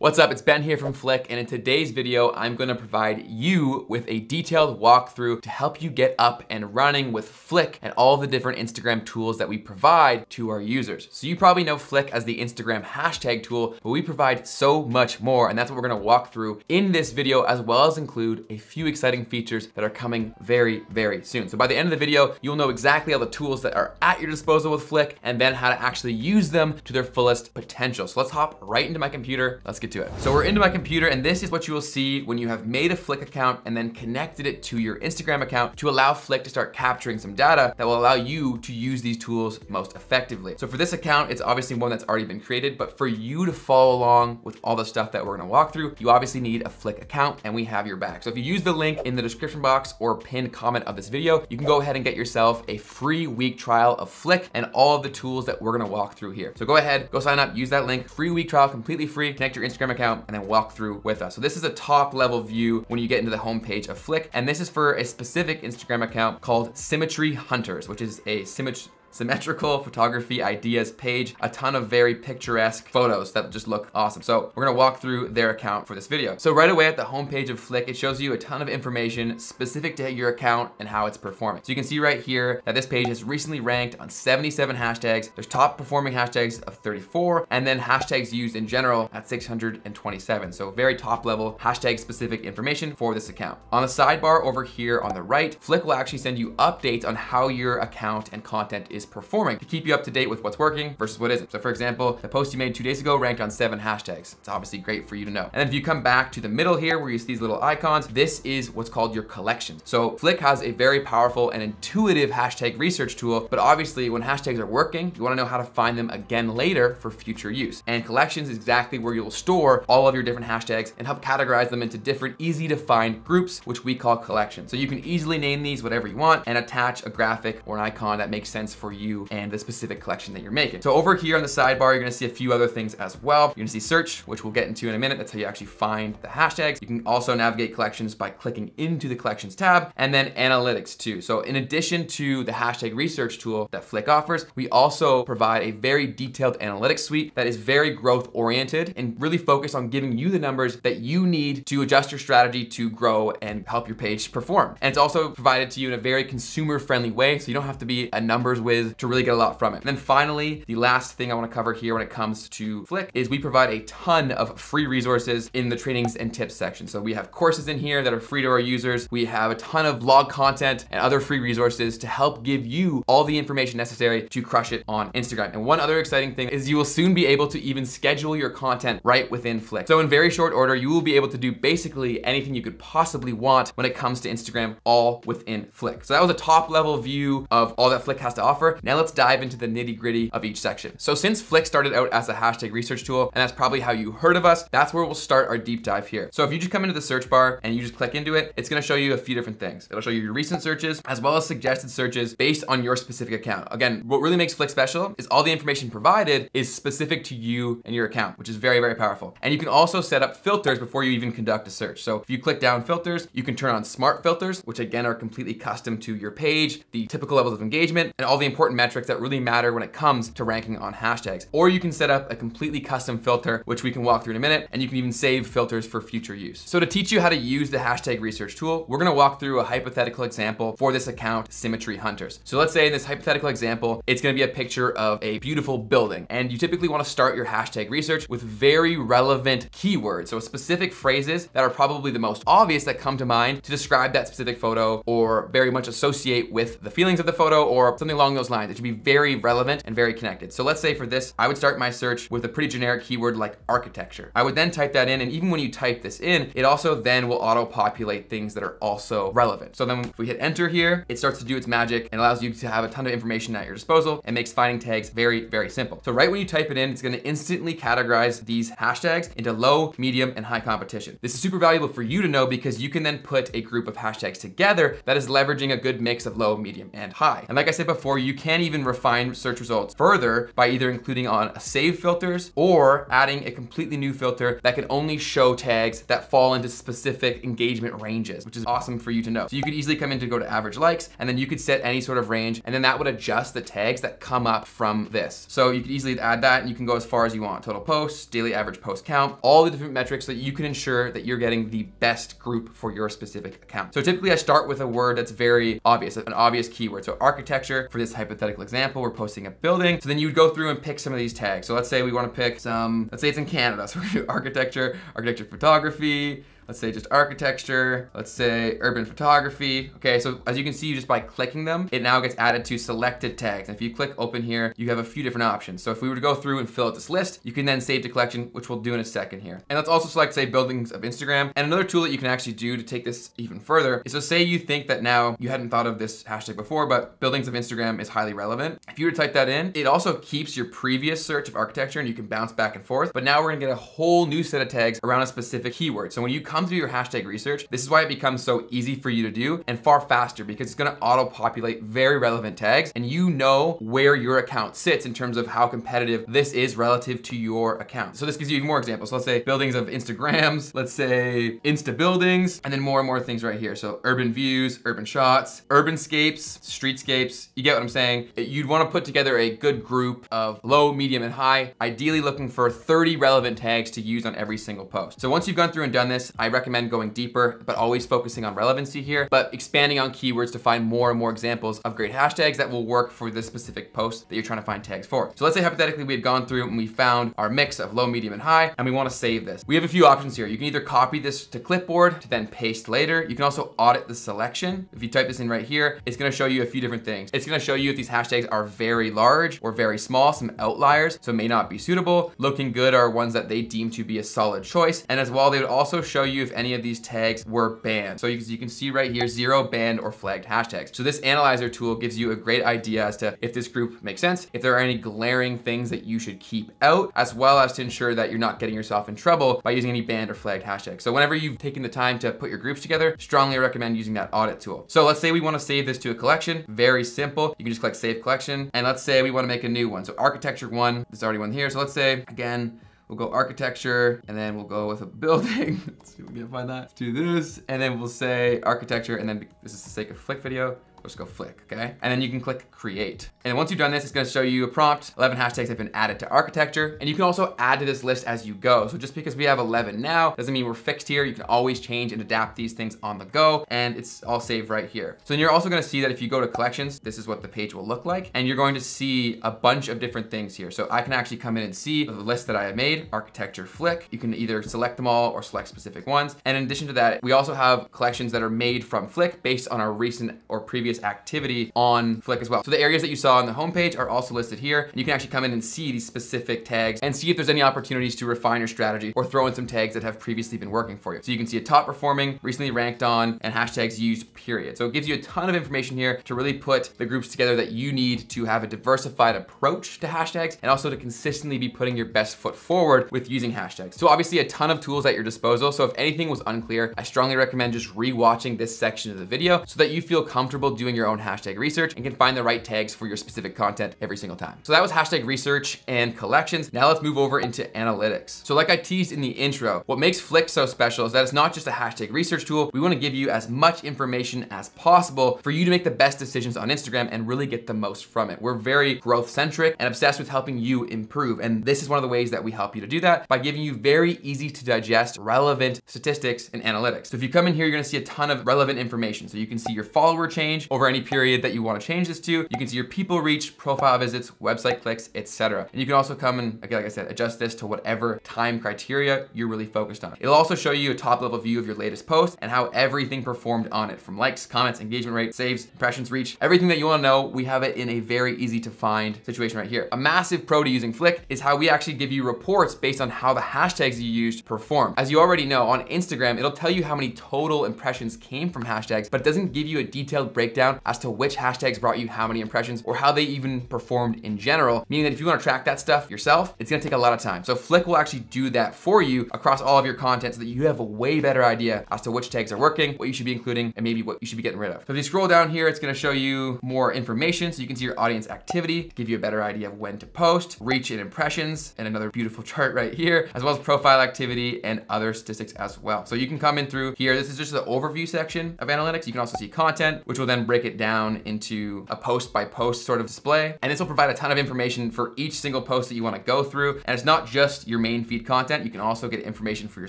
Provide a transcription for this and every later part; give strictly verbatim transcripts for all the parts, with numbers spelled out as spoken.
What's up, it's Ben here from Flick, and in today's video, I'm gonna provide you with a detailed walkthrough to help you get up and running with Flick and all the different Instagram tools that we provide to our users. So you probably know Flick as the Instagram hashtag tool, but we provide so much more, and that's what we're gonna walk through in this video, as well as include a few exciting features that are coming very, very soon. So by the end of the video, you'll know exactly all the tools that are at your disposal with Flick, and then how to actually use them to their fullest potential. So let's hop right into my computer, let's get to it. So we're into my computer, and this is what you will see when you have made a Flick account and then connected it to your Instagram account to allow Flick to start capturing some data that will allow you to use these tools most effectively. So for this account, it's obviously one that's already been created, but for you to follow along with all the stuff that we're gonna walk through, you obviously need a Flick account, and we have your back. So if you use the link in the description box or pinned comment of this video, you can go ahead and get yourself a free week trial of Flick and all of the tools that we're gonna walk through here. So go ahead, go sign up, use that link, free week trial, completely free, connect your Instagram account, and then walk through with us. So this is a top level view when you get into the homepage of Flick, and this is for a specific Instagram account called Symmetry Hunters, which is a symmetry symmetrical photography ideas page, a ton of very picturesque photos that just look awesome. So we're gonna walk through their account for this video. So right away at the homepage of Flick, it shows you a ton of information specific to your account and how it's performing. So you can see right here that this page has recently ranked on seventy-seven hashtags. There's top performing hashtags of thirty-four, and then hashtags used in general at six hundred twenty-seven. So very top level hashtag specific information for this account. On the sidebar over here on the right, Flick will actually send you updates on how your account and content is is performing to keep you up to date with what's working versus what isn't. So for example, the post you made two days ago ranked on seven hashtags. It's obviously great for you to know. And then if you come back to the middle here where you see these little icons, this is what's called your collection. So Flick has a very powerful and intuitive hashtag research tool, but obviously when hashtags are working, you wanna know how to find them again later for future use. And collections is exactly where you'll store all of your different hashtags and help categorize them into different easy to find groups, which we call collections. So you can easily name these whatever you want and attach a graphic or an icon that makes sense for you and the specific collection that you're making. So over here on the sidebar, you're gonna see a few other things as well. You're gonna see search, which we'll get into in a minute. That's how you actually find the hashtags. You can also navigate collections by clicking into the collections tab, and then analytics too. So in addition to the hashtag research tool that Flick offers, we also provide a very detailed analytics suite that is very growth oriented and really focused on giving you the numbers that you need to adjust your strategy to grow and help your page perform. And it's also provided to you in a very consumer friendly way. So you don't have to be a numbers whiz to really get a lot from it. And then finally, the last thing I wanna cover here when it comes to Flick is we provide a ton of free resources in the trainings and tips section. So we have courses in here that are free to our users. We have a ton of blog content and other free resources to help give you all the information necessary to crush it on Instagram. And one other exciting thing is you will soon be able to even schedule your content right within Flick. So in very short order, you will be able to do basically anything you could possibly want when it comes to Instagram, all within Flick. So that was a top level view of all that Flick has to offer. Now let's dive into the nitty gritty of each section. So since Flick started out as a hashtag research tool, and that's probably how you heard of us, that's where we'll start our deep dive here. So if you just come into the search bar and you just click into it, it's gonna show you a few different things. It'll show you your recent searches, as well as suggested searches based on your specific account. Again, what really makes Flick special is all the information provided is specific to you and your account, which is very, very powerful. And you can also set up filters before you even conduct a search. So if you click down filters, you can turn on smart filters, which again are completely custom to your page, the typical levels of engagement, and all the important metrics that really matter when it comes to ranking on hashtags. Or you can set up a completely custom filter, which we can walk through in a minute, and you can even save filters for future use. So to teach you how to use the hashtag research tool, we're gonna walk through a hypothetical example for this account, Symmetry Hunters. So let's say in this hypothetical example, it's gonna be a picture of a beautiful building, and you typically wanna start your hashtag research with very relevant keywords. So specific phrases that are probably the most obvious that come to mind to describe that specific photo or very much associate with the feelings of the photo or something along those lines. It should be very relevant and very connected. So let's say for this, I would start my search with a pretty generic keyword like architecture. I would then type that in, and even when you type this in, it also then will auto-populate things that are also relevant. So then if we hit enter here, it starts to do its magic and allows you to have a ton of information at your disposal and makes finding tags very, very simple. So right when you type it in, it's gonna instantly categorize these hashtags into low, medium, and high competition. This is super valuable for you to know because you can then put a group of hashtags together that is leveraging a good mix of low, medium, and high. And like I said before, you can even refine search results further by either including on save filters or adding a completely new filter that can only show tags that fall into specific engagement ranges, which is awesome for you to know. So you could easily come in to go to average likes, and then you could set any sort of range, and then that would adjust the tags that come up from this. So you could easily add that, and you can go as far as you want. Total posts, daily average post count, all the different metrics so that you can ensure that you're getting the best group for your specific account. So typically I start with a word that's very obvious, an obvious keyword. So architecture, for this hypothetical example, we're posting a building. So then you'd go through and pick some of these tags. So let's say we want to pick some, let's say it's in Canada. So we're gonna do architecture, architecture photography, let's say just architecture, let's say urban photography. Okay, so as you can see, just by clicking them, it now gets added to selected tags. And if you click open here, you have a few different options. So if we were to go through and fill out this list, you can then save to collection, which we'll do in a second here. And let's also select, say, buildings of Instagram. And another tool that you can actually do to take this even further is, so say you think that now you hadn't thought of this hashtag before, but buildings of Instagram is highly relevant. If you were to type that in, it also keeps your previous search of architecture and you can bounce back and forth. But now we're gonna get a whole new set of tags around a specific keyword. So when you come through your hashtag research, this is why it becomes so easy for you to do and far faster, because it's going to auto populate very relevant tags, and you know where your account sits in terms of how competitive this is relative to your account. So this gives you even more examples. So let's say buildings of Instagrams, let's say Insta buildings, and then more and more things right here. So urban views, urban shots, urbanscapes, streetscapes. You get what I'm saying? You'd want to put together a good group of low, medium, and high, ideally looking for thirty relevant tags to use on every single post. So once you've gone through and done this, I recommend going deeper, but always focusing on relevancy here, but expanding on keywords to find more and more examples of great hashtags that will work for the specific post that you're trying to find tags for. So let's say hypothetically we had gone through and we found our mix of low, medium, and high, and we want to save this. We have a few options here. You can either copy this to clipboard to then paste later. You can also audit the selection. If you type this in right here, it's going to show you a few different things. It's going to show you if these hashtags are very large or very small, some outliers, so may not be suitable. Looking good are ones that they deem to be a solid choice. And as well, they would also show you if any of these tags were banned. So you, you can see right here, zero banned or flagged hashtags. So this analyzer tool gives you a great idea as to if this group makes sense, if there are any glaring things that you should keep out, as well as to ensure that you're not getting yourself in trouble by using any banned or flagged hashtags. So whenever you've taken the time to put your groups together, strongly recommend using that audit tool. So let's say we want to save this to a collection, very simple. You can just click save collection. And let's say we want to make a new one. So architecture one, there's already one here. So let's say again, we'll go architecture, and then we'll go with a building. Let's see if we can find that. Let's do this, and then we'll say architecture, and then this is the sake of flick video. Let's go flick, okay? And then you can click create. And once you've done this, it's gonna show you a prompt. eleven hashtags have been added to architecture. And you can also add to this list as you go. So just because we have eleven now, doesn't mean we're fixed here. You can always change and adapt these things on the go. And it's all saved right here. So then you're also gonna see that if you go to collections, this is what the page will look like. And you're going to see a bunch of different things here. So I can actually come in and see the list that I have made, architecture, flick. You can either select them all or select specific ones. And in addition to that, we also have collections that are made from flick based on our recent or previous activity on Flick as well. So the areas that you saw on the homepage are also listed here. And you can actually come in and see these specific tags and see if there's any opportunities to refine your strategy or throw in some tags that have previously been working for you. So you can see a top performing, recently ranked on, and hashtags used, period. So it gives you a ton of information here to really put the groups together that you need to have a diversified approach to hashtags and also to consistently be putting your best foot forward with using hashtags. So obviously a ton of tools at your disposal. So if anything was unclear, I strongly recommend just re-watching this section of the video so that you feel comfortable doing your own hashtag research and can find the right tags for your specific content every single time. So that was hashtag research and collections. Now let's move over into analytics. So like I teased in the intro, what makes Flick so special is that it's not just a hashtag research tool. We want to give you as much information as possible for you to make the best decisions on Instagram and really get the most from it. We're very growth centric and obsessed with helping you improve. And this is one of the ways that we help you to do that by giving you very easy to digest, relevant statistics and analytics. So if you come in here, you're going to see a ton of relevant information. So you can see your follower change over any period that you want to change this to. You can see your people reach, profile visits, website clicks, et cetera. And you can also come and, again, like I said, adjust this to whatever time criteria you're really focused on. It'll also show you a top level view of your latest post and how everything performed on it, from likes, comments, engagement rate, saves, impressions, reach, everything that you want to know. We have it in a very easy to find situation right here. A massive pro to using Flick is how we actually give you reports based on how the hashtags you used perform. As you already know, on Instagram, it'll tell you how many total impressions came from hashtags, but it doesn't give you a detailed breakdown breakdown as to which hashtags brought you how many impressions or how they even performed in general, meaning that if you want to track that stuff yourself, it's going to take a lot of time. So Flick will actually do that for you across all of your content so that you have a way better idea as to which tags are working, what you should be including, and maybe what you should be getting rid of. So if you scroll down here, it's going to show you more information so you can see your audience activity, give you a better idea of when to post, reach and impressions, and another beautiful chart right here, as well as profile activity and other statistics as well. So you can come in through here. This is just the overview section of analytics. You can also see content, which will then break it down into a post by post sort of display. And this will provide a ton of information for each single post that you want to go through. And it's not just your main feed content. You can also get information for your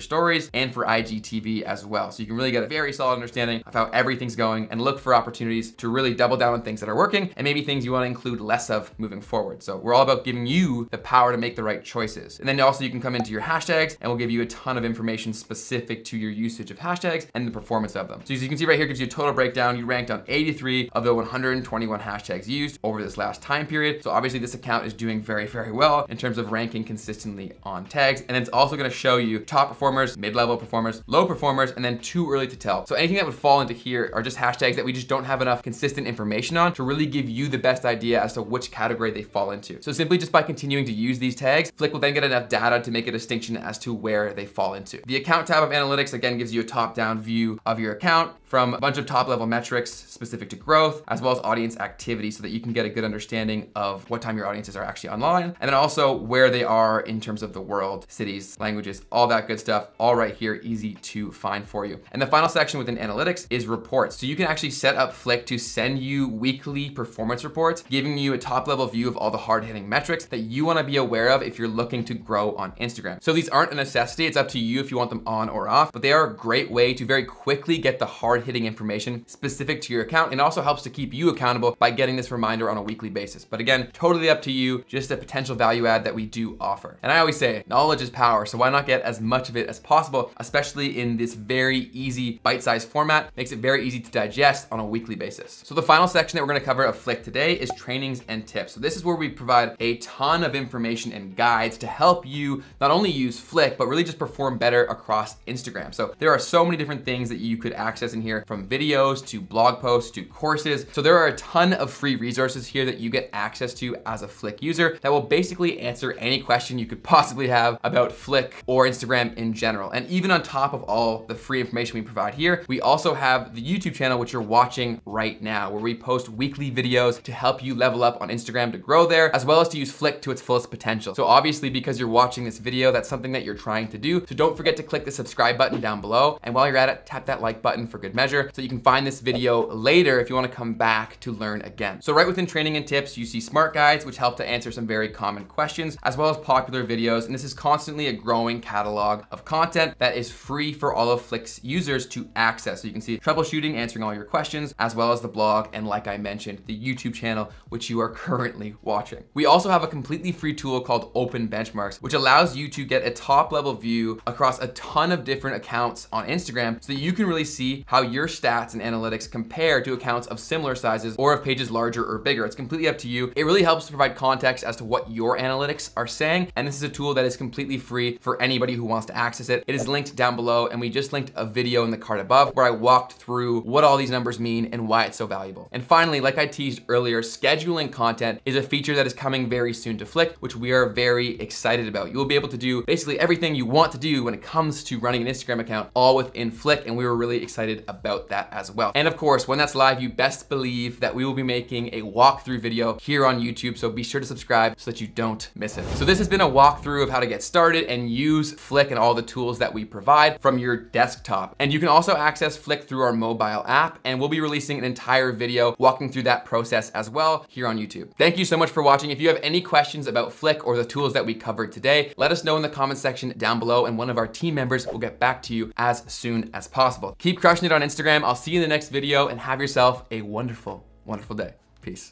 stories and for I G T V as well. So you can really get a very solid understanding of how everything's going and look for opportunities to really double down on things that are working and maybe things you want to include less of moving forward. So we're all about giving you the power to make the right choices. And then also you can come into your hashtags and we'll give you a ton of information specific to your usage of hashtags and the performance of them. So as you can see right here, it gives you a total breakdown. You ranked on eighty-three of the one hundred twenty-one hashtags used over this last time period. So obviously this account is doing very, very well in terms of ranking consistently on tags. And it's also going to show you top performers, mid-level performers, low performers, and then too early to tell. So anything that would fall into here are just hashtags that we just don't have enough consistent information on to really give you the best idea as to which category they fall into. So simply just by continuing to use these tags, Flick will then get enough data to make a distinction as to where they fall into. The account tab of analytics, again, gives you a top-down view of your account from a bunch of top-level metrics specific to growth, as well as audience activity so that you can get a good understanding of what time your audiences are actually online, and then also where they are in terms of the world, cities, languages, all that good stuff, all right here, easy to find for you. And the final section within analytics is reports. So you can actually set up Flick to send you weekly performance reports, giving you a top-level view of all the hard-hitting metrics that you wanna be aware of if you're looking to grow on Instagram. So these aren't a necessity, it's up to you if you want them on or off, but they are a great way to very quickly get the hard hitting information specific to your account, and also helps to keep you accountable by getting this reminder on a weekly basis. But again, totally up to you, just a potential value add that we do offer. And I always say, knowledge is power, so why not get as much of it as possible, especially in this very easy bite-sized format, makes it very easy to digest on a weekly basis. So the final section that we're gonna cover of Flick today is trainings and tips. So this is where we provide a ton of information and guides to help you not only use Flick, but really just perform better across Instagram. So there are so many different things that you could access in here, from videos to blog posts to courses. So there are a ton of free resources here that you get access to as a Flick user that will basically answer any question you could possibly have about Flick or Instagram in general. And even on top of all the free information we provide here, we also have the YouTube channel, which you're watching right now, where we post weekly videos to help you level up on Instagram to grow there, as well as to use Flick to its fullest potential. So obviously, because you're watching this video, that's something that you're trying to do. So don't forget to click the subscribe button down below. And while you're at it, tap that like button for good measure. Measure, so you can find this video later if you want to come back to learn again. So right within training and tips, you see smart guides, which help to answer some very common questions, as well as popular videos. And this is constantly a growing catalog of content that is free for all of Flick's users to access. So you can see troubleshooting, answering all your questions, as well as the blog. And like I mentioned, the YouTube channel, which you are currently watching. We also have a completely free tool called Open Benchmarks, which allows you to get a top level view across a ton of different accounts on Instagram so that you can really see how your stats and analytics compare to accounts of similar sizes or of pages larger or bigger. It's completely up to you. It really helps to provide context as to what your analytics are saying. And this is a tool that is completely free for anybody who wants to access it. It is linked down below, and we just linked a video in the card above where I walked through what all these numbers mean and why it's so valuable. And finally, like I teased earlier, scheduling content is a feature that is coming very soon to Flick, which we are very excited about. You will be able to do basically everything you want to do when it comes to running an Instagram account, all within Flick. And we were really excited about about that as well. And of course, when that's live, you best believe that we will be making a walkthrough video here on YouTube. So be sure to subscribe so that you don't miss it. So this has been a walkthrough of how to get started and use Flick and all the tools that we provide from your desktop. And you can also access Flick through our mobile app, and we'll be releasing an entire video walking through that process as well here on YouTube. Thank you so much for watching. If you have any questions about Flick or the tools that we covered today, let us know in the comments section down below, and one of our team members will get back to you as soon as possible. Keep crushing it on Instagram. I'll see you in the next video, and have yourself a wonderful, wonderful day. Peace.